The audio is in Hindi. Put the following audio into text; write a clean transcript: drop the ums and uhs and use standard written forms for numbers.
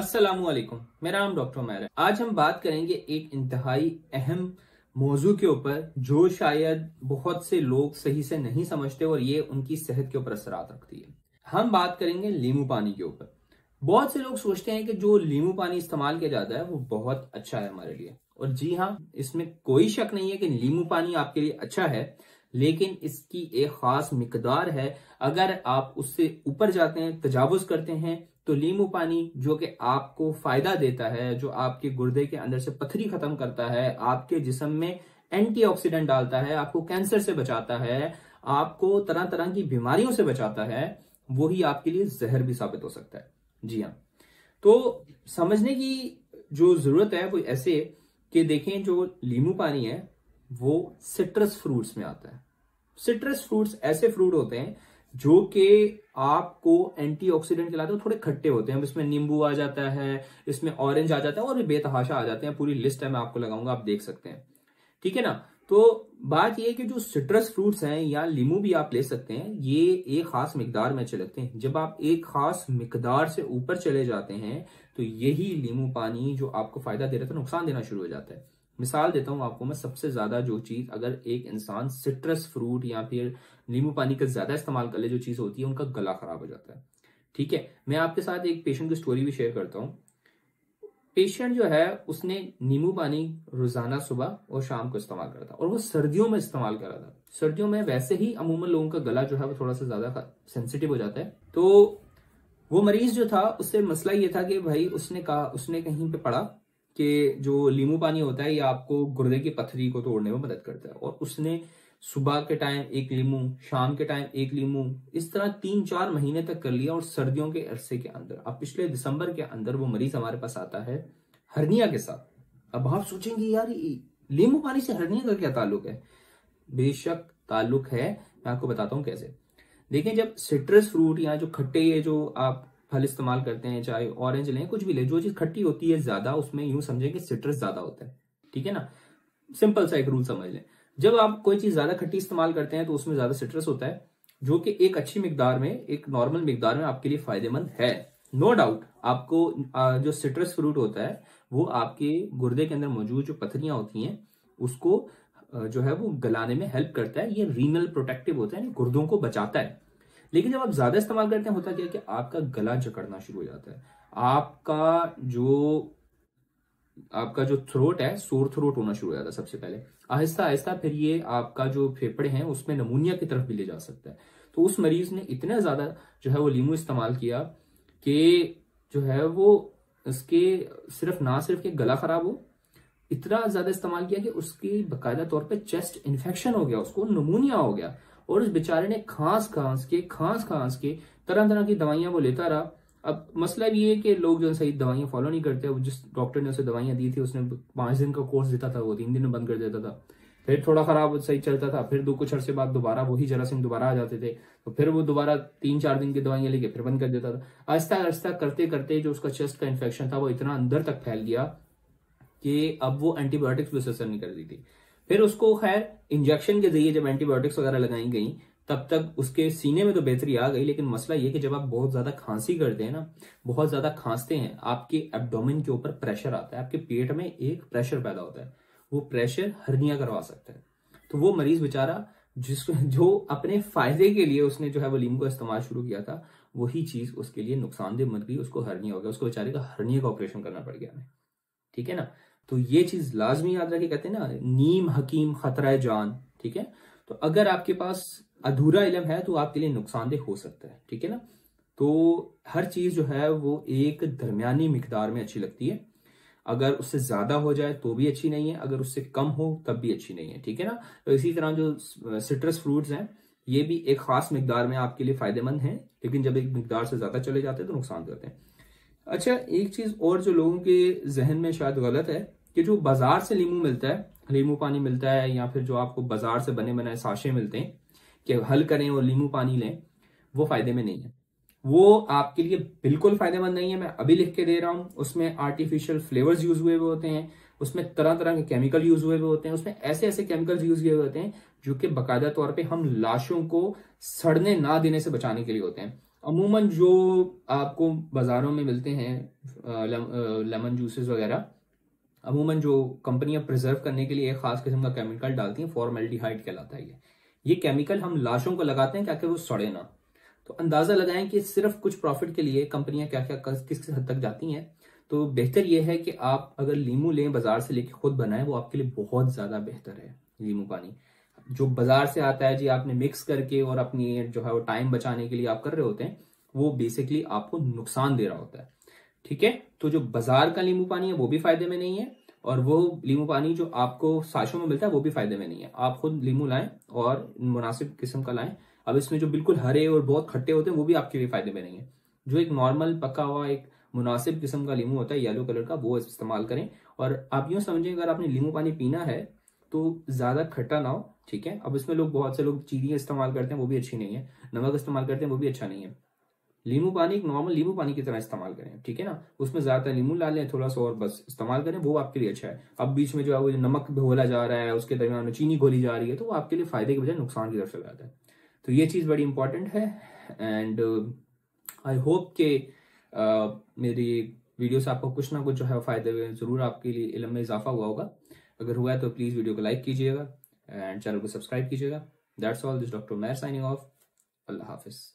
अस्सलामुअलैकुम, मेरा नाम डॉक्टर उमैर है। आज हम बात करेंगे एक इंतहाई अहम मौजू के ऊपर जो शायद बहुत से लोग सही से नहीं समझते और ये उनकी सेहत के ऊपर असरात रखती है। हम बात करेंगे लीमू पानी के ऊपर। बहुत से लोग सोचते हैं कि जो लीमू पानी इस्तेमाल किया जाता है वो बहुत अच्छा है हमारे लिए, और जी हाँ, इसमें कोई शक नहीं है कि नींबू पानी आपके लिए अच्छा है, लेकिन इसकी एक खास मिकदार है। अगर आप उससे ऊपर जाते हैं, तजावुज करते हैं, तो नींबू पानी जो कि आपको फायदा देता है, जो आपके गुर्दे के अंदर से पथरी खत्म करता है, आपके जिस्म में एंटीऑक्सीडेंट डालता है, आपको कैंसर से बचाता है, आपको तरह तरह की बीमारियों से बचाता है, वही आपके लिए जहर भी साबित हो सकता है। जी हाँ, तो समझने की जो जरूरत है वो ऐसे कि देखें, जो लीमू पानी है वो सिट्रस फ्रूट्स में आता है। सिट्रस फ्रूट्स ऐसे फ्रूट होते हैं जो कि आपको एंटीऑक्सीडेंट खिलाते हैं, थोड़े खट्टे होते हैं। इसमें नींबू आ जाता है, इसमें ऑरेंज आ जाता है, और भी बेतहाशा आ जाते हैं। पूरी लिस्ट है, मैं आपको लगाऊंगा, आप देख सकते हैं, ठीक है ना। तो बात यह कि जो सिट्रस फ्रूट्स हैं या लीमू भी आप ले सकते हैं, ये एक खास मिकदार में अच्छे लगते हैं। जब आप एक खास मिकदार से ऊपर चले जाते हैं तो यही लीमू पानी जो आपको फायदा दे रहा था नुकसान देना शुरू हो जाता है। मिसाल देता हूं आपको मैं, सबसे ज्यादा जो चीज, अगर एक इंसान सिट्रस फ्रूट या फिर नींबू पानी का ज्यादा इस्तेमाल कर ले, जो चीज होती है उनका गला खराब हो जाता है, ठीक है। मैं आपके साथ एक पेशेंट की स्टोरी भी शेयर करता हूँ। पेशेंट जो है उसने नींबू पानी रोजाना सुबह और शाम को इस्तेमाल करा था, और वो सर्दियों में इस्तेमाल करा था। सर्दियों में वैसे ही अमूमन लोगों का गला जो है वो थोड़ा सा ज्यादा सेंसिटिव हो जाता है। तो वो मरीज जो था उससे मसला ये था कि भाई उसने कहीं पे पढ़ा कि जो नींबू पानी होता है ये आपको गुर्दे की पथरी को तोड़ने में मदद करता है, और उसने सुबह के टाइम एक नींबू, शाम के टाइम एक नींबू, इस तरह 3-4 महीने तक कर लिया। और सर्दियों के अरसे के अंदर, अब पिछले दिसंबर के अंदर वो मरीज हमारे पास आता है हर्निया के साथ। अब आप सोचेंगे यार नींबू पानी से हर्निया का क्या ताल्लुक है? बेशक ताल्लुक है, मैं आपको बताता हूँ कैसे। देखिए, जब सिट्रस फ्रूट या जो खट्टे ये जो आप फल इस्तेमाल करते हैं, चाहे ऑरेंज लें, कुछ भी लें, जो चीज खट्टी होती है ज्यादा, उसमें यूं समझें कि सिट्रस ज्यादा होता है, ठीक है ना। सिंपल सा एक रूल समझ लें, जब आप कोई चीज ज्यादा खट्टी इस्तेमाल करते हैं तो उसमें ज्यादा सिट्रस होता है, जो कि एक अच्छी मिकदार में, एक नॉर्मल मिकदार में आपके लिए फायदेमंद है। नो डाउट, आपको जो सिट्रस फ्रूट होता है वो आपके गुर्दे के अंदर मौजूद जो पथरियां होती हैं उसको जो है वो गलाने में हेल्प करता है। ये रीनल प्रोटेक्टिव होता है, गुर्दों को बचाता है। लेकिन जब आप ज्यादा इस्तेमाल करते हैं होता क्या है कि आपका गला जकड़ना शुरू हो जाता है, आपका जो थ्रोट है सोर थ्रोट होना शुरू हो जाता है सबसे पहले, आहिस्ता आहिस्ता। फिर ये आपका जो फेफड़े हैं उसमें नमूनिया की तरफ भी ले जा सकता है। तो उस मरीज ने इतना ज्यादा जो है वो नींबू इस्तेमाल किया कि जो है वो उसके ना सिर्फ गला खराब हो, इतना ज्यादा इस्तेमाल किया कि उसकी बाकायदा तौर पे चेस्ट इन्फेक्शन हो गया, उसको नमूनिया हो गया। और उस बेचारे ने खांस खांस के तरह की दवाइयां वो लेता रहा। अब मसला ये है कि लोग जो है सही दवाइयां फॉलो नहीं करते। वो जिस डॉक्टर ने उसे दवाइयां दी थी उसने 5 दिन का कोर्स देता था, वो 3 दिन में बंद कर देता था। फिर थोड़ा खराब सही चलता था, फिर कुछ अरसे बाद दोबारा वही जरासीम दोबारा आ जाते थे, तो फिर वो दोबारा 3-4 दिन की दवाइयां लेके फिर बंद कर देता था। आहिस्ता आहिस्ता करते करते जो उसका चेस्ट का इन्फेक्शन था वो इतना अंदर तक फैल गया कि अब वो एंटीबायोटिक्स भी असर नहीं कर रही थी। फिर उसको खैर इंजेक्शन के जरिए जब एंटीबायोटिक्स वगैरह लगाई गई, तब तक उसके सीने में तो बेहतरी आ गई। लेकिन मसला ये कि जब आप बहुत ज्यादा खांसी करते हैं ना, बहुत ज्यादा खांसते हैं, आपके एब्डोमेन के ऊपर प्रेशर आता है, आपके पेट में एक प्रेशर पैदा होता है, वो प्रेशर हर्निया करवा सकता है। तो वो मरीज बेचारा जो अपने फायदे के लिए उसने जो है वो नींबू का इस्तेमाल शुरू किया था, वही चीज उसके लिए नुकसानदेह बन गई, उसको हर्निया हो गया, उसको बेचारे का हर्निया का ऑपरेशन करना पड़ गया हमें, ठीक है ना। तो ये चीज लाजमी याद रखे, कहते हैं ना, नीम हकीम खतरा जान, ठीक है। तो अगर आपके पास अधूरा इलम है तो आपके लिए नुकसानदेह हो सकता है, ठीक है ना। तो हर चीज जो है वो एक दरमियानी मिकदार में अच्छी लगती है। अगर उससे ज्यादा हो जाए तो भी अच्छी नहीं है, अगर उससे कम हो तब भी अच्छी नहीं है, ठीक है ना। तो इसी तरह जो सिट्रस फ्रूट्स हैं ये भी एक खास मिकदार में आपके लिए फायदेमंद हैं, लेकिन जब एक मिकदार से ज्यादा चले जाते हैं तो नुकसान करते हैं। अच्छा, एक चीज और जो लोगों के जहन में शायद गलत है कि जो बाजार से नींबू मिलता है, नींबू पानी मिलता है, या फिर जो आपको बाजार से बने बनाए साशे मिलते हैं कि हल करें और नींबू पानी लें, वो फायदे में नहीं है, वो आपके लिए बिल्कुल फायदेमंद नहीं है। मैं अभी लिख के दे रहा हूं, उसमें आर्टिफिशियल फ्लेवर्स यूज हुए होते हैं, उसमें तरह तरह के केमिकल यूज हुए होते हैं, उसमें ऐसे ऐसे केमिकल यूज हुए होते हैं जो कि बाकायदा तौर पर हम लाशों को सड़ने ना देने से बचाने के लिए होते हैं। अमूमन जो आपको बाज़ारों में मिलते हैं लेमन जूसेस वगैरह, अमूमन जो कंपनियां प्रिजर्व करने के लिए एक ख़ास किस्म का केमिकल डालती हैं, फॉर्मेल्डिहाइड कहलाता है ये केमिकल हम लाशों को लगाते हैं ताकि वो सड़े ना। तो अंदाज़ा लगाएं कि सिर्फ कुछ प्रॉफिट के लिए कंपनियां क्या क्या किस हद तक जाती हैं। तो बेहतर ये है कि आप अगर लीमू लें बाज़ार से लेके खुद बनाएं, वो आपके लिए बहुत ज़्यादा बेहतर है। लीमू पानी जो बाजार से आता है जी, आपने मिक्स करके और अपनी जो है वो टाइम बचाने के लिए आप कर रहे होते हैं, वो बेसिकली आपको नुकसान दे रहा होता है। ठीक है, तो जो बाजार का नींबू पानी है वो भी फायदे में नहीं है, और वो नींबू पानी जो आपको साशों में मिलता है वो भी फायदे में नहीं है। आप खुद नींबू लाएं और मुनासिब किस्म का लाएं। अब इसमें जो बिल्कुल हरे और बहुत खट्टे होते हैं वो भी आपके लिए फायदे में नहीं है। जो एक नॉर्मल पका हुआ एक मुनासिब किस्म का नींबू होता है येलो कलर का, वो इस्तेमाल करें। और आप यूँ समझें अगर आपने नींबू पानी पीना है तो ज़्यादा खट्टा ना हो। ठीक है, अब इसमें लोग बहुत से लोग चीनी इस्तेमाल करते हैं, वो भी अच्छी नहीं है, नमक इस्तेमाल करते हैं वो भी अच्छा नहीं है। नींबू पानी एक नॉर्मल नींबू पानी की तरह इस्तेमाल करें, ठीक है ना। उसमें ज़्यादा नींबू ला लें थोड़ा सा और बस इस्तेमाल करें, वो आपके लिए अच्छा है। अब बीच में जो है वो नमक घोला जा रहा है, उसके दरमियान में चीनी घोली जा रही है, तो वो आपके लिए फायदे के बजाय नुकसान की तरफ चला जाता है। तो ये चीज़ बड़ी इंपॉर्टेंट है। एंड आई होप के मेरी वीडियो से आपको कुछ ना कुछ जो है फायदे ज़रूर आपके लिए इल्म में इजाफा हुआ होगा। अगर हुआ है तो प्लीज़ वीडियो को लाइक कीजिएगा एंड चैनल को सब्सक्राइब कीजिएगा। That's all, this doctor Umair signing off. अल्लाह हाफिज़।